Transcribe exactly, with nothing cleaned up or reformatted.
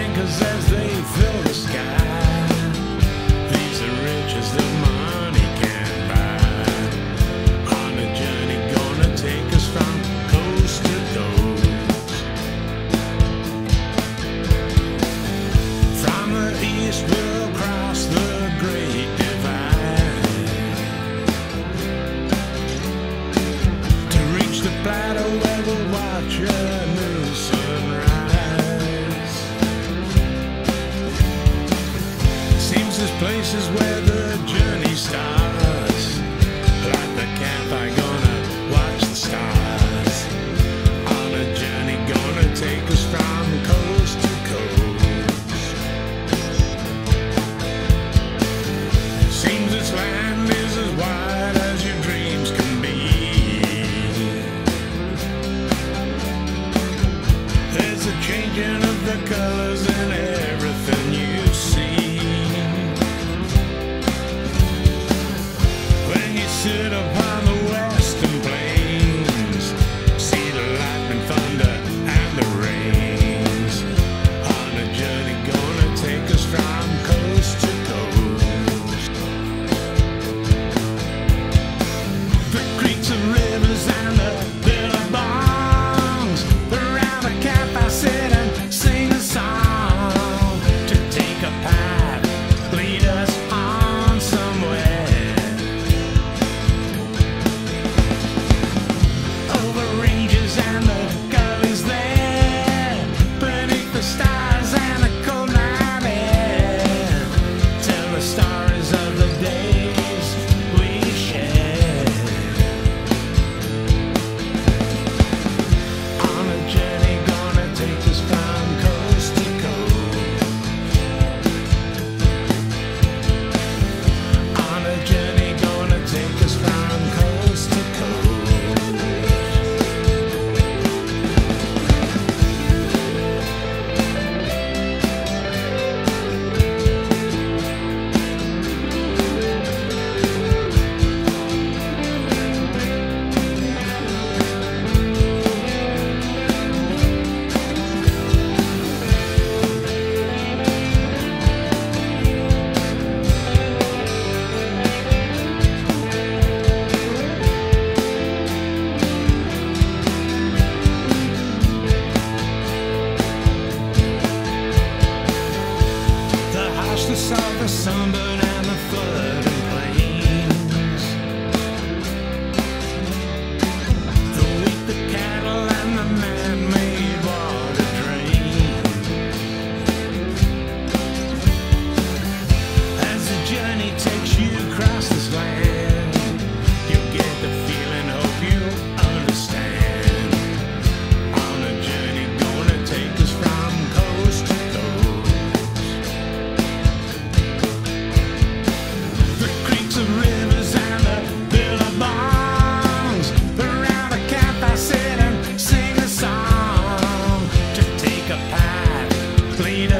anchors as they fill the sky. These are riches that money can't buy. On a journey gonna take us from coast to coast. From the east we'll cross the great divide, to reach the plateau where we'll watch a new sunrise. This place is where the journey starts. Like the camp, I'm gonna watch the stars. On a journey, gonna take us from coast to coast. Seems this land is as wide as your dreams can be. There's a changing of the colors in everything you see. Sit upon the western plains, see the lightning, thunder, and the rains. On a journey gonna take us from coast to coast. The creeks and rivers and the billabongs, around the camp I sit and sing a song. To take a path, lead us on somewhere. Of the sunburn and the flooding plains, the wheat, the cattle, and the man-made water drain. As the journey takes you across this land, you'll get the feeling, hope you understand. On a journey gonna take us from coast to coast. Leader.